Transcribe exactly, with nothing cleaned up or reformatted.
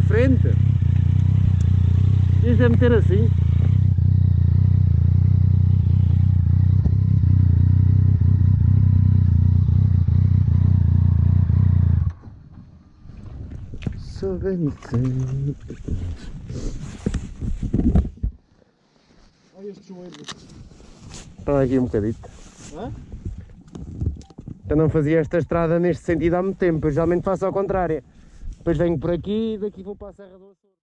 de frente. Isto é meter assim. Só vem assim. Olha este joelho. Está aqui um bocadito. Hã? Eu não fazia esta estrada neste sentido há muito tempo, eu geralmente faço ao contrário. Depois venho por aqui e daqui vou para a Serra do Açor.